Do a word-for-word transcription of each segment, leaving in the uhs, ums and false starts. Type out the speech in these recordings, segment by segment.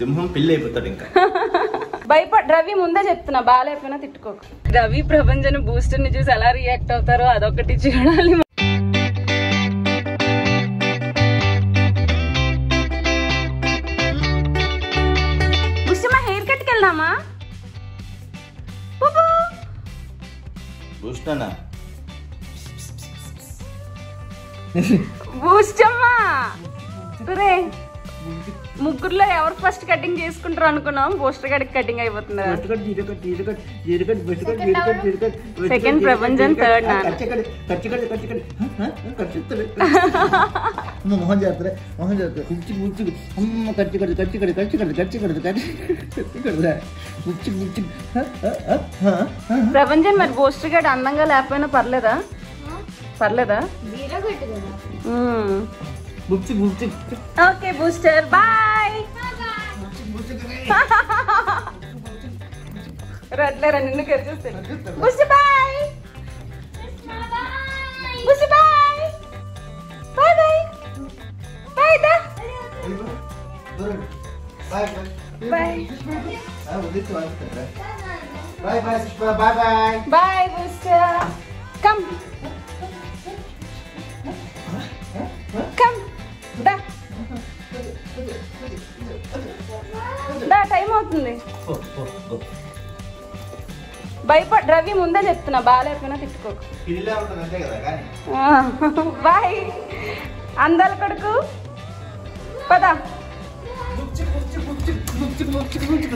సింహం పెళ్లి అయిపోతాడు ఇంకా భయపడ రవి ముందే చెప్తున్నా బాలేకపోయినా తిట్టుకోకు రవి ప్రభంజన్ బూస్టర్ ని చూసి ఎలా రియాక్ట్ అవుతారో అదొకటి చూడాలి బూస్టర్ మా హెయిర్ కట్ కి వెళ్దామా బుబు బూస్టర్ నా బూస్టర్ మా రే ముగ్గురులో ఎవరు ఫస్ట్ కటింగ్ చేసుకుంటారు అనుకున్నాం బూస్టర్ గడికి కటింగ్ అయిపోతుంది సెకండ్ ప్రపంచం థర్డ్ ప్రపంచం మరి బూస్టర్ గడి అందంగా లేకపోయినా పర్లేదా పర్లేదా बुच्ची बुच्ची ओके बूस्टर बाय रटले रनिंग कर चुके हैं booster bye booster bye bye bye bye दा bye bye bye bye bye bye bye bye booster come come दा दा टाइम అవుతుంది భయపడ రవి ముందే చెప్తున్నా బాలేకపోయినా తిట్టుకోకు ఇల్లే ఉంటది అంతే కదా గాని బై అందల కొడుకు పద బుచ్చి బుచ్చి బుచ్చి బుచ్చి బుచ్చి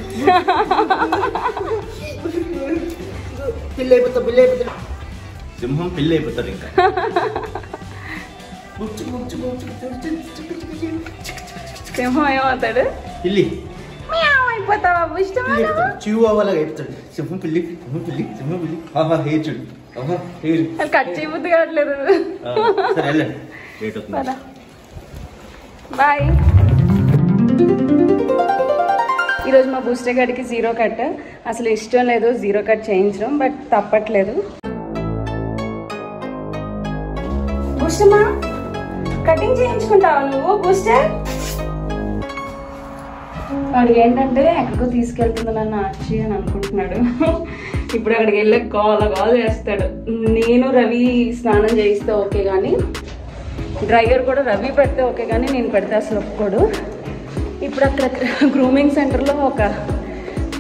పిల్లైపోతా పిల్లైపోతా సింహం పిల్లైపోతాడు ఇంకా బుచ్చి బుచ్చి బుచ్చి సింహం ఏమవుతాడు పిల్లి మియావ్ అయిపోతావా బూస్టర్ చివావాలా అయిపోతాడు సింహం పిల్లి సింహం పిల్లి సింహం పిల్లి ఆహా హెయిర్ చూడు ఆహా హెయిర్ కట్ చేయబుద్ధి కావట్లేదు సరే వెళ్ళండి లేట్ అవుతుంది బై ఈరోజు మా బూస్టర్ గారికి జీరో కట్ అసలు ఇష్టం లేదు జీరో కట్ చేయించడం బట్ తప్పట్లేదు బూస్టర్ మా కటింగ్ చేయించుకుంటావా నువ్వు బూస్టర్ వాడు ఏంటంటే ఎక్కడికో తీసుకెళ్తుంది నన్ను ఆర్చి అని అనుకుంటున్నాడు ఇప్పుడు అక్కడికి వెళ్ళే గోల గోల చేస్తాడు నేను రవి స్నానం చేయిస్తే ఓకే కానీ డ్రైవర్ కూడా రవి పెడితే ఓకే కానీ నేను పెడితే అసలు ఒప్పుకోడు ఇప్పుడు అక్కడ గ్రూమింగ్ సెంటర్లో ఒక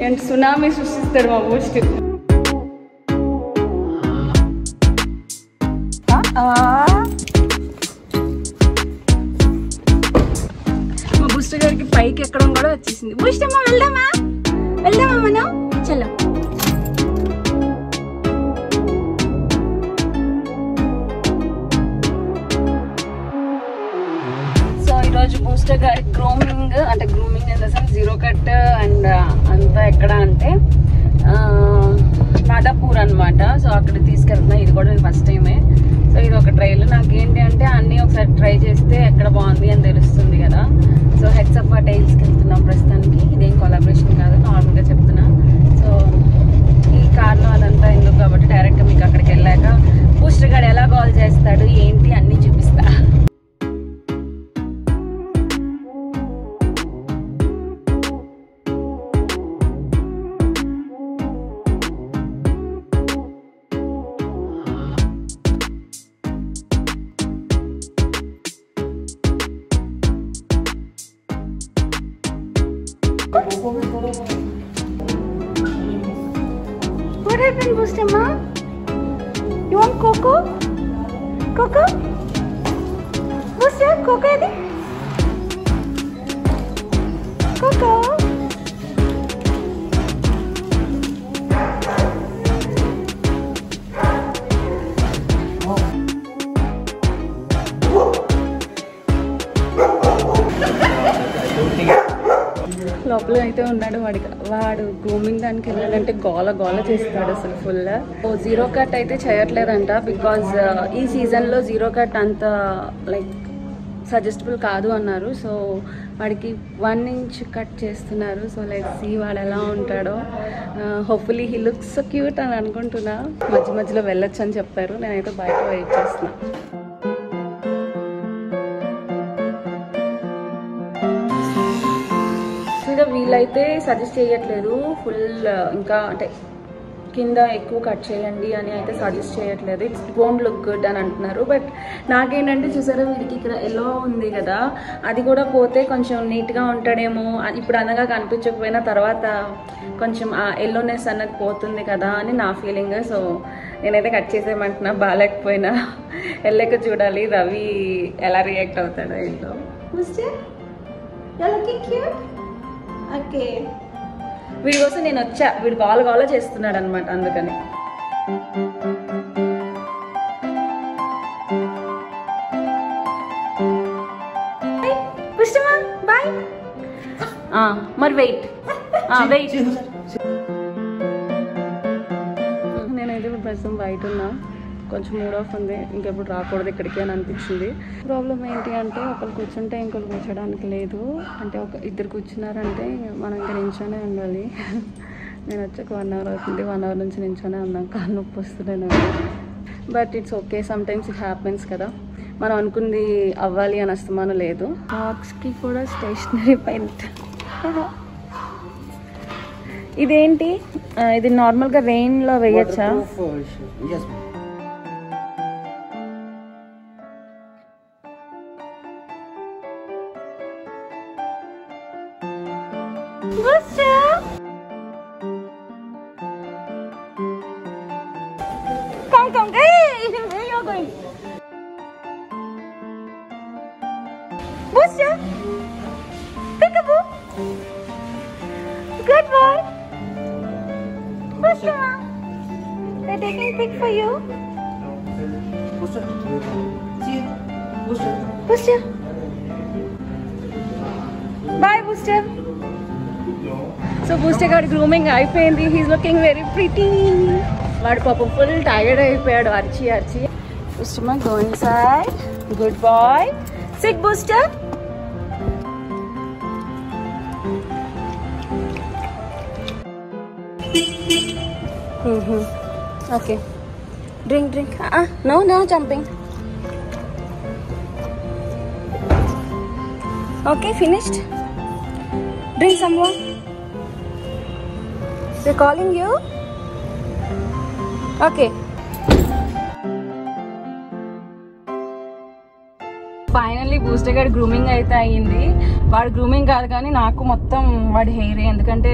ఏంటి సునామీ సృష్టిస్తాడు మా బూస్టర్ పైకి ఎక్కడం కూడా వచ్చేసింది బూస్టమ్మా వెళ్దామా వెళ్దామా మనం చలో సో ఈరోజు బూస్టర్ గారి గ్రూమింగ్ అంటే grooming in the sense zero cut and అంతా ఎక్కడ అంటే మాదాపూర్ అనమాట సో అక్కడ తీసుకెళ్తున్నా ఇది కూడా నేను ఫస్ట్ టైమే సో ఇది ఒక ట్రైల్ నాకేంటి అంటే అన్నీ ఒకసారి ట్రై చేస్తే ఎక్కడ బాగుంది అని తెలుస్తుంది కదా సో హెడ్స్ అప్ ఆ టైల్స్కి వెళ్తున్నాం ప్రస్తుతానికి ఇదేం కొలాబరేషన్ కాదు నార్మల్గా చెప్తున్నా సో ఈ కార్లో అదంతా ఎందుకు కాబట్టి డైరెక్ట్గా మీకు అక్కడికి వెళ్ళాక బూస్టర్ గారు ఎలా కాల్ చేస్తాడు ఏంటి అన్నీ చూపిస్తా What happened, Booster Ma? You want cocoa? Cocoa? Booster, cocoa adi? Cocoa? లోపల అయితే ఉన్నాడు వాడికి వాడు గ్రూమింగ్ దానికి వెళ్ళాడంటే గోల గోల చేస్తాడు అసలు ఫుల్ జీరో కట్ అయితే చేయట్లేదంట బికాజ్ ఈ సీజన్లో జీరో కట్ అంత లైక్ సజెస్టబుల్ కాదు అన్నారు సో వాడికి వన్ ఇంచ్ కట్ చేస్తున్నారు సో లైక్ సీ వాడు ఎలా ఉంటాడో hopefully he looks so cute అని అనుకుంటున్నా మధ్య మధ్యలో వెళ్ళొచ్చు అని చెప్పారు నేనైతే బయట వెయిట్ చేస్తున్నాను వీలైతే సజెస్ట్ చేయట్లేదు ఫుల్ ఇంకా అంటే కింద ఎక్కువ కట్ చేయండి అని అయితే సజెస్ట్ చేయట్లేదు. ఇట్స్ వోంట్ లుక్ గుడ్ అని అంటున్నారు. బట్ నాకేంటంటే చూసారా వీడికి ఇక్కడ ఎల్లో ఉంది కదా, అది కూడా పోతే కొంచెం నీట్గా ఉంటాడేమో, ఇప్పుడు అనగా కనిపించకపోయినా తర్వాత కొంచెం ఆ ఎల్లోనెస్ అన్నది పోతుంది కదా అని నా ఫీలింగ్. సో నేనైతే కట్ చేసేయమంటున్నా, బాగాలేకపోయినా వెళ్ళాక చూడాలి రవి ఎలా రియాక్ట్ అవుతాడో ఏంటో. ఓకే వీడి కోసం నేను వచ్చా, వీడు కాల్ కాల్ చేస్తున్నాడు అనమాట. అందుకని బాయ్ మరి వెయిట్ వెయిట్ నేనైతే ఇప్పుడు ప్రస్తుతం బయట ఉన్నా, కొంచెం మూడ్ ఆఫ్ ఉంది, ఇంకెప్పుడు రాకూడదు ఇక్కడికి అని అనిపించింది. ప్రాబ్లం ఏంటి అంటే ఒకరు కూర్చుంటే ఇంకొకరు కూర్చోడానికి లేదు, అంటే ఒక ఇద్దరు కూర్చున్నారంటే మనం ఇంకా నించోనే ఉండాలి. నేను వచ్చాక వన్ అవర్ అవుతుంది, వన్ అవర్ నుంచి నించోనే ఉన్నాను, కాళ్ళు నొప్పి వస్తున్నాను. But it's okay, sometimes it happens కదా, మనం అనుకుంది అవ్వాలి అని అస్తమానం లేదు. బాక్స్కి కూడా స్టేషనరీ పెయింట్, ఇదేంటి ఇది నార్మల్గా రెయిన్లో వేయచ్చా? Booster, peekaboo, good boy. Booster, they're taking pic for you. Booster, see you. Booster, Booster. Bye, Booster. So Booster got grooming. I find he's looking very pretty. But Papa full tired. I paid archi archi. Booster, go inside. Good boy. Sit, Booster. Mm-hmm. Okay. Drink, drink. Uh-uh. No, no jumping. Okay, finished. Drink some more. They're calling you. Okay. Finally booster గారి grooming అయితే అయ్యింది. వాడు grooming కాదు కానీ నాకు మొత్తం వాడి హెయిరే, ఎందుకంటే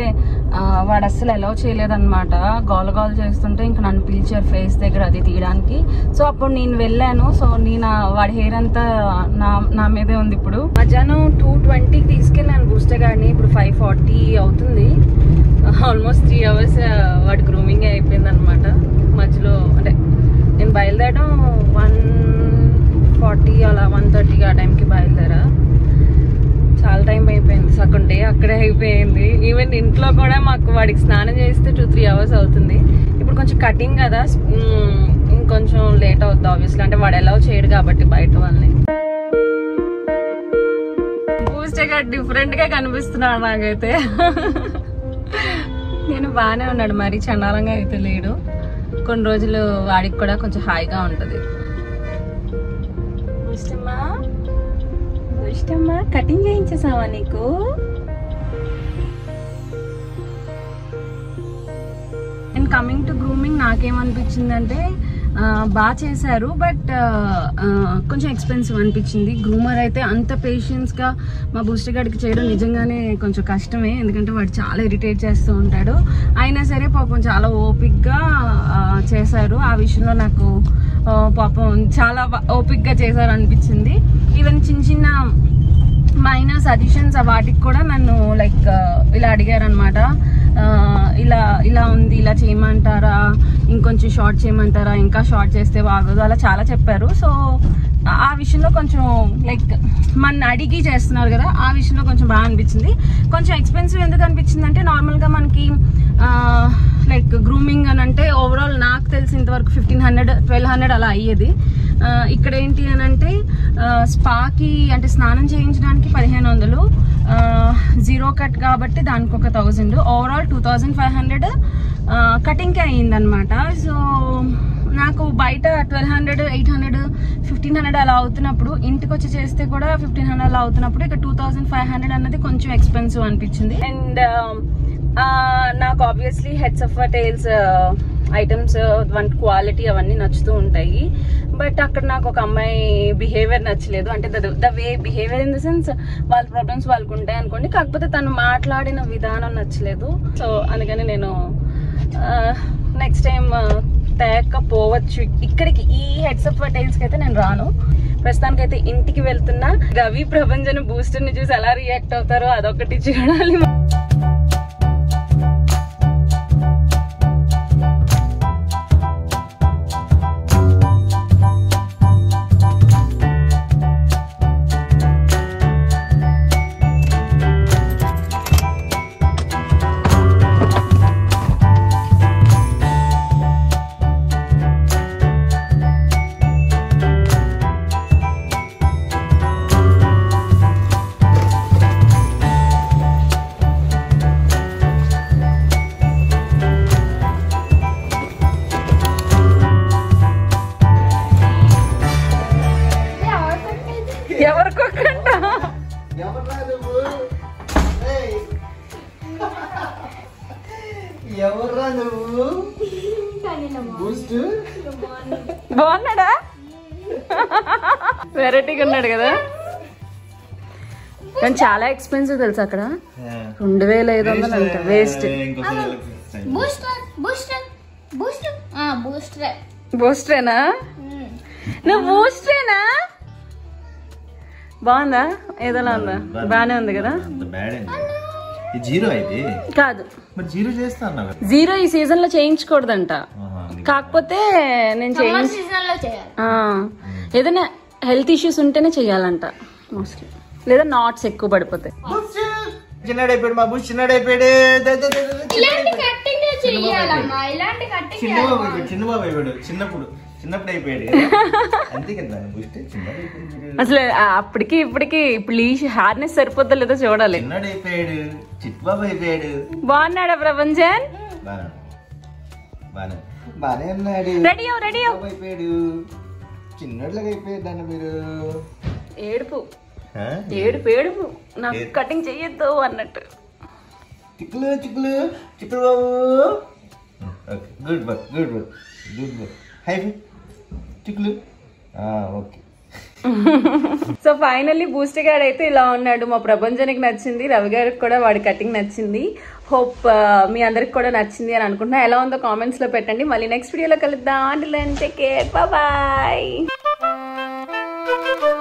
వాడు అస్సలు అలౌ చేయలేదన్నమాట. గోల గోల చేస్తుంటే ఇంకా నన్ను పిలిచారు ఫేస్ దగ్గర అది తీయడానికి. సో అప్పుడు నేను వెళ్ళాను. సో నేను వాడి హెయిర్ అంతా నా నా మీదే ఉంది. ఇప్పుడు మధ్యాహ్నం టూ ట్వంటీకి తీసుకెళ్ళాను బూస్టర్ గారిని, ఇప్పుడు ఫైవ్ ఫార్టీ అవుతుంది. ఆల్మోస్ట్ త్రీ అవర్స్ వాడి గ్రూమింగ్ అయిపోయింది అనమాట. మధ్యలో అంటే నేను బయలుదేరడం వన్ ఫార్టీ అలా వన్ థర్టీకి ఆ టైంకి బయలుదేరా, చాలా టైం అయిపోయింది. సగం డే అక్కడే అయిపోయింది. ఈవెన్ ఇంట్లో కూడా మాకు వాడికి స్నానం చేస్తే టూ త్రీ అవర్స్ అవుతుంది. ఇప్పుడు కొంచెం కటింగ్ కదా, ఇంకొంచెం లేట్ అవుతుంది ఆబ్వియస్లీ, అంటే వాడు అలౌ చేయడు కాబట్టి బయట వాళ్ళని. బూస్టర్ గారు డిఫరెంట్గా కనిపిస్తున్నాడు నాకైతే. నేను బాగానే ఉన్నాడు, మరీ చండాలంగా అయితే లేడు. కొన్ని రోజులు వాడికి కూడా కొంచెం హాయిగా ఉంటుంది. ఇష్టమ్మా కటింగ్ చేయించేసావా నీకు? అండ్ కమింగ్ టు గ్రూమింగ్, నాకేమనిపించిందంటే బాగా చేశారు, బట్ కొంచెం ఎక్స్పెన్సివ్ అనిపించింది. గ్రూమర్ అయితే అంత పేషెన్స్గా మా బూస్టర్ గారికి చేయడం నిజంగానే కొంచెం కష్టమే, ఎందుకంటే వాడు చాలా ఇరిటేట్ చేస్తూ ఉంటాడు. అయినా సరే పాపం చాలా ఓపిక్గా చేశారు. ఆ విషయంలో నాకు పాపం చాలా ఓపిక్గా చేశారు అనిపించింది. ఈవెన్ చిన్న చిన్న మైనర్ సజెషన్స్ వాటికి కూడా నన్ను లైక్ ఇలా అడిగారు అనమాట. ఇలా ఇలా ఉంది, ఇలా చేయమంటారా, ఇంకొంచెం షార్ట్ చేయమంటారా, ఇంకా షార్ట్ చేస్తే బాగోదు, అలా చాలా చెప్పారు. సో ఆ విషయంలో కొంచెం లైక్ మన అడిగి చేస్తున్నారు కదా, ఆ విషయంలో కొంచెం బాగా అనిపించింది. కొంచెం ఎక్స్పెన్సివ్ ఎందుకు అనిపించింది అంటే, నార్మల్గా మనకి లైక్ గ్రూమింగ్ అని అంటే ఓవరాల్ నాకు తెలిసినంతవరకు ఫిఫ్టీన్ హండ్రెడ్ ట్వెల్వ్ హండ్రెడ్ అలా అయ్యేది. ఇక్కడ ఏంటి అని అంటే స్పాకి అంటే స్నానం చేయించడానికి పదిహేను వందలు, జీరో కట్ కాబట్టి దానికి ఒక thousand, overall two thousand five hundred కటింగ్కే అయ్యిందనమాట. సో నాకు బయట twelve hundred eight hundred fifteen hundred అలా అవుతున్నప్పుడు ఇంటికి వచ్చి చేస్తే కూడా ఫిఫ్టీన్ హండ్రెడ్ అలా అవుతున్నప్పుడు ఇక టూ థౌసండ్ ఫైవ్ హండ్రెడ్ అన్నది కొంచెం ఎక్స్పెన్సివ్ అనిపించింది. అండ్ నాకు obviously heads of tiles items దాని క్వాలిటీ అవన్నీ నచ్చుతూ ఉంటాయి. బట్ అక్కడ నాకు ఒక అమ్మాయి బిహేవియర్ నచ్చలేదు. అంటే the way behaviour in the sense వాళ్ళ ప్రాబ్లమ్స్ వాళ్ళకు ఉంటాయి అనుకోండి, కాకపోతే తను మాట్లాడిన విధానం నచ్చలేదు. సో అందుకని నేను నెక్స్ట్ టైం తేకపోవచ్చు ఇక్కడికి, ఈ హెడ్స్ ఆఫ్ టైల్స్కి అయితే నేను రాను. ప్రస్తుతానికైతే ఇంటికి వెళ్తున్నా. గవి ప్రభంజన్ బూస్టర్ని చూసి ఎలా రియాక్ట్ అవుతారో అదొకటి చూడాలి. బాగున్నాడా? వెరైటీగా ఉన్నాడు కదా. కానీ చాలా ఎక్స్పెన్సివ్ తెలుసు, అక్కడ రెండు వేల ఐదు వందలు అంట. వేస్ట్ బూస్టరేనా? నువ్వు బూస్టరేనా? బాగుందా? ఏదోలా ఉందా? బానే ఉంది కదా. కాదు, జీరో ఈ సీజన్ లో చేయించకూడదంట. కాకపోతే నేను చేయించ ఏదైనా హెల్త్ ఇష్యూస్ ఉంటేనే చెయ్యాలంట మోస్ట్లీ, లేదా నాట్స్ ఎక్కువ పడిపోతాయి. అసలు అప్పటికి ఇప్పటికి ఇప్పుడు హార్నెస్ సరిపోద్దా లేదో చూడాలి. బాగున్నాడా ప్రభంజన్? ఏడుపు ఏడుపు ఏడుపు నాకు కటింగ్ చెయ్యొద్దు అన్నట్టు. చిక్కులు చిక్కులు చిక్కులు బాబు good boy good boy good boy hi చిక్కులు ఓకే. సో ఫైనల్లీ బూస్టర్ గారు అయితే ఇలా ఉన్నాడు. మా ప్రభంజనికి నచ్చింది, రవి గారికి కూడా వాడి కటింగ్ నచ్చింది. హోప్ మీ అందరికి కూడా నచ్చింది అని అనుకుంటున్నా. ఎలా ఉందో కామెంట్స్ లో పెట్టండి. మళ్ళీ నెక్స్ట్ వీడియోలో కలుద్దాం. Take care, bye.